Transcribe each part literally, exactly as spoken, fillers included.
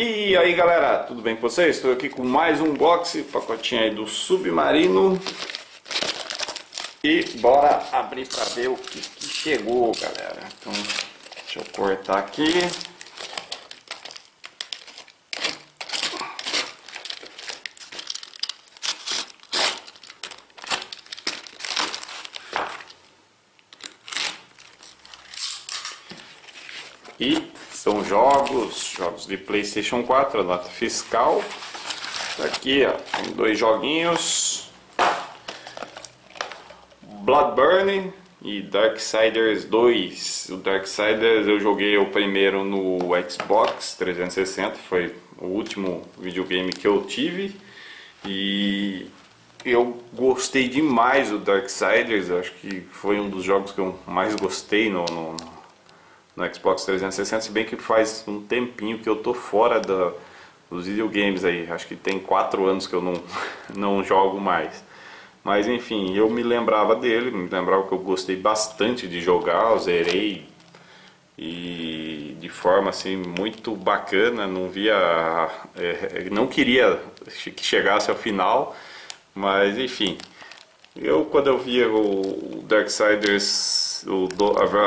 E aí galera, tudo bem com vocês? Estou aqui com mais um box, pacotinho aí do Submarino. E bora abrir para ver o que, que chegou, galera. Então, deixa eu cortar aqui. E são jogos, jogos de PlayStation quatro, a nota fiscal. Aqui, ó, tem dois joguinhos: Bloodborne e Darksiders dois. O Darksiders eu joguei o primeiro no Xbox trezentos e sessenta, foi o último videogame que eu tive. E eu gostei demais do Darksiders, eu acho que foi um dos jogos que eu mais gostei no... no no Xbox trezentos e sessenta, se bem que faz um tempinho que eu tô fora da, dos videogames aí, acho que tem quatro anos que eu não, não jogo mais. Mas enfim, eu me lembrava dele, me lembrava que eu gostei bastante de jogar, eu zerei e de forma assim muito bacana, não via, é, não queria que chegasse ao final, mas enfim. Eu quando eu via o Darksiders, o,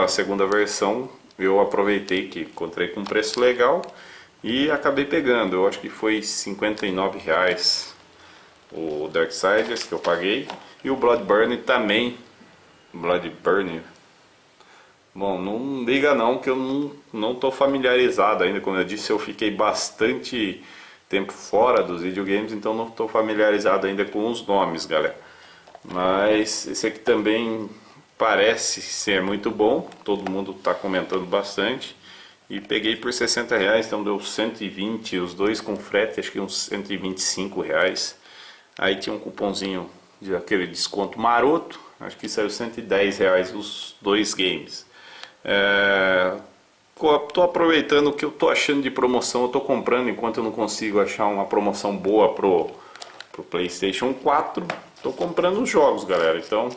a segunda versão, eu aproveitei que encontrei com um preço legal e acabei pegando. Eu acho que foi cinquenta e nove reais o Darksiders que eu paguei. E o Bloodborne também. Bloodborne? Bom, não liga não que eu não, não tô familiarizado ainda. Como eu disse, eu fiquei bastante tempo fora dos videogames, então não tô familiarizado ainda com os nomes, galera. Mas esse aqui também... parece ser muito bom, todo mundo está comentando bastante. E peguei por sessenta reais, então deu cento e vinte, os dois com frete, acho que uns cento e vinte e cinco reais. Aí tinha um cupomzinho de aquele desconto maroto, acho que saiu cento e dez reais os dois games. É... Tô aproveitando o que eu tô achando de promoção, eu tô comprando enquanto eu não consigo achar uma promoção boa pro, pro PlayStation quatro. Tô comprando os jogos, galera, então...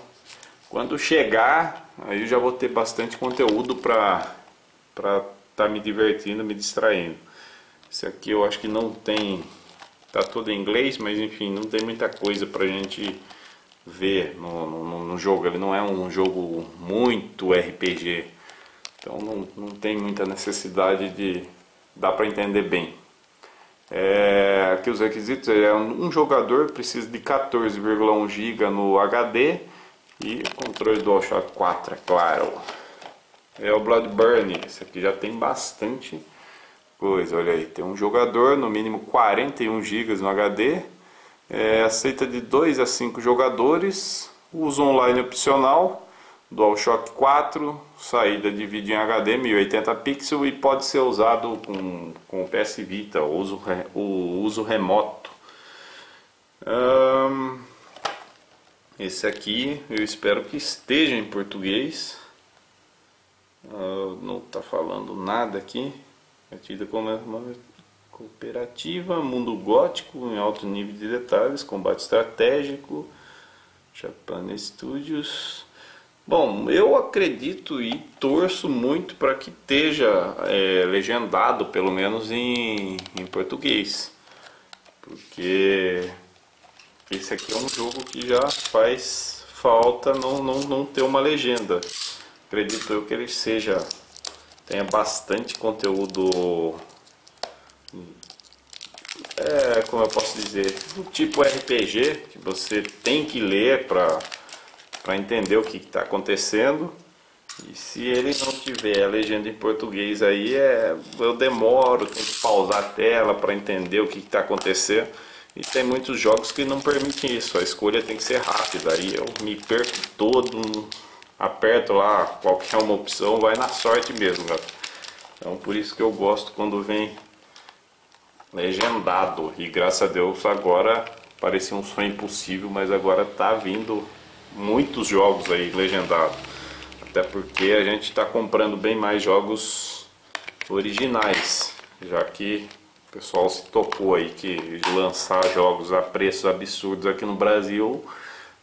quando chegar, aí eu já vou ter bastante conteúdo pra estar tá me divertindo, me distraindo. Esse aqui eu acho que não tem... tá todo em inglês, mas enfim, não tem muita coisa pra gente ver no, no, no jogo. Ele não é um jogo muito R P G, então não, não tem muita necessidade de... dá pra entender bem. É, aqui os requisitos, é um jogador precisa de quatorze vírgula um gigabytes no H D... e controle DualShock quatro, é claro. É o Bloodborne, esse aqui já tem bastante coisa, olha aí. Tem um jogador, no mínimo quarenta e um gigabytes no H D. É, aceita de dois a cinco jogadores. Uso online opcional. DualShock quatro, saída de vídeo em H D, mil e oitenta pixels. E pode ser usado com, com o P S Vita, o uso, o uso remoto. Hum... Esse aqui eu espero que esteja em português. Uh, não está falando nada aqui. É tida como uma cooperativa, mundo gótico em alto nível de detalhes, combate estratégico, Japan Studios. Bom, eu acredito e torço muito para que esteja é, legendado, pelo menos em, em português. Porque... esse aqui é um jogo que já faz falta não, não, não ter uma legenda. Acredito eu que ele seja, tenha bastante conteúdo, é, como eu posso dizer, do tipo R P G, que você tem que ler para entender o que está acontecendo. E se ele não tiver a legenda em português, aí é, eu demoro, tenho que pausar a tela para entender o que está acontecendo. E tem muitos jogos que não permitem isso, a escolha tem que ser rápida, aí eu me perco todo, aperto lá qualquer uma opção, vai na sorte mesmo, galera. Então por isso que eu gosto quando vem legendado, e graças a Deus agora parecia um sonho impossível, mas agora tá vindo muitos jogos aí legendados. Até porque a gente tá comprando bem mais jogos originais, já que... o pessoal se tocou aí que lançar jogos a preços absurdos aqui no Brasil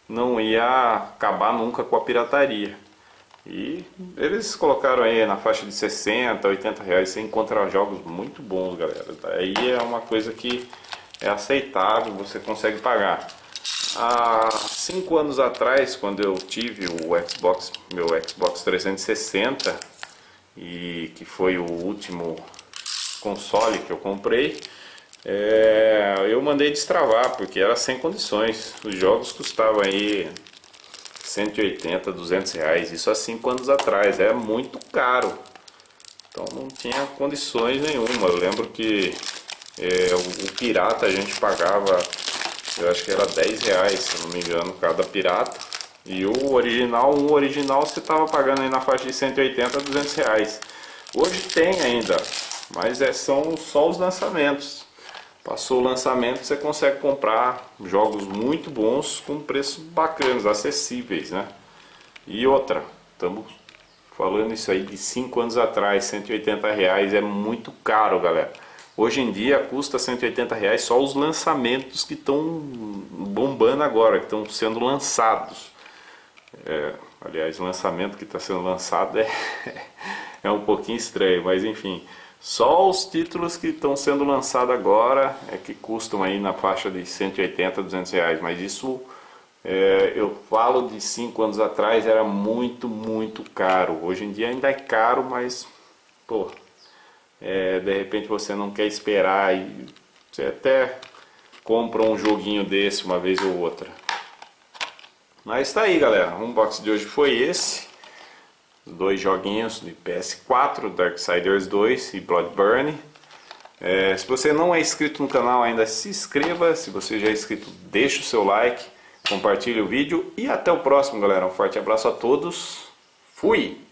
não ia acabar nunca com a pirataria. E eles colocaram aí na faixa de sessenta, oitenta reais. Você encontra jogos muito bons, galera. Aí é uma coisa que é aceitável, você consegue pagar. Há cinco anos atrás, quando eu tive o Xbox, meu Xbox trezentos e sessenta, e que foi o último console que eu comprei, é, eu mandei destravar porque era sem condições. Os jogos custavam aí cento e oitenta, duzentos reais, isso há cinco anos atrás, é muito caro, então não tinha condições nenhuma. Eu lembro que é, o, o pirata a gente pagava, eu acho que era dez reais, se eu não me engano, cada pirata, e o original, um original você estava pagando aí na faixa de cento e oitenta a duzentos reais. Hoje tem ainda, mas é, são só os lançamentos. Passou o lançamento, você consegue comprar jogos muito bons com preços bacanas, acessíveis, né? E outra, estamos falando isso aí de cinco anos atrás, cento e oitenta reais é muito caro, galera. Hoje em dia custa cento e oitenta reais só os lançamentos que estão bombando agora, que estão sendo lançados. É, aliás, o lançamento que está sendo lançado é, é um pouquinho estranho, mas enfim... Só os títulos que estão sendo lançados agora é que custam aí na faixa de cento e oitenta, duzentos reais. Mas isso, é, eu falo de cinco anos atrás, era muito, muito caro. Hoje em dia ainda é caro, mas, pô, é, de repente você não quer esperar e você até compra um joguinho desse uma vez ou outra. Mas tá aí, galera, o unboxing de hoje foi esse. Os dois joguinhos de P S quatro, Darksiders dois e Bloodborne. É, se você não é inscrito no canal ainda, se inscreva. Se você já é inscrito, deixa o seu like, compartilhe o vídeo. E até o próximo, galera. Um forte abraço a todos. Fui!